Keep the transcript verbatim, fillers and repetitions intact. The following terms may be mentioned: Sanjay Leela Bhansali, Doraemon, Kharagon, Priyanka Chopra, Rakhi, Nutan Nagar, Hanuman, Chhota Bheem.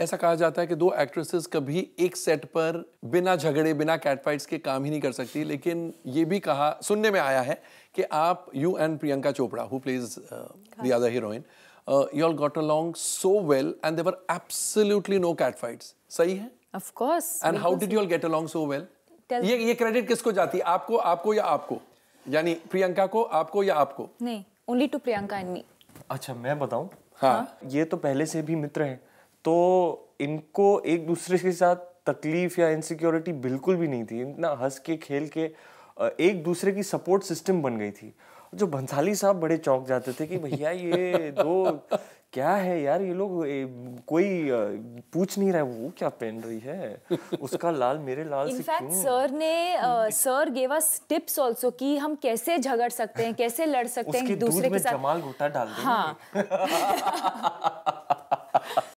ऐसा कहा जाता है कि दो एक्ट्रेसेस कभी एक सेट पर बिना झगड़े बिना कैटफाइट्स के काम ही नहीं कर सकती, लेकिन ये भी कहा सुनने में आया है कि आप you and Priyanka Chopra who plays the other heroine you all got along so well and there were absolutely no catfights. सही है? Of course. And how did you all get along so well? ये ये क्रेडिट किसको जाती है, आपको आपको या आपको, यानी प्रियंका को आपको या आपको? नहीं, only to Priyanka and me. अच्छा मैं बताऊं? हाँ. ये तो पहले से भी मित्र हैं, तो इनको एक दूसरे के साथ तकलीफ या इनसिक्योरिटी बिल्कुल भी नहीं थी. इतना हंस के खेल के एक दूसरे की सपोर्ट सिस्टम बन गई थी. जो भंसाली साहब बड़े चौंक जाते थे कि भैया ये दो क्या है यार, ये लोग कोई पूछ नहीं रहा है वो क्या पहन रही है, उसका लाल मेरे लाल से क्यों. इनफैक्ट सर ने sir gave us tips also कि हम कैसे झगड़ सकते हैं, कैसे लड़ सकते हैं दूसरे के साथ. उसके दूध में जमाल घोटा डाल देंगे. हाँ.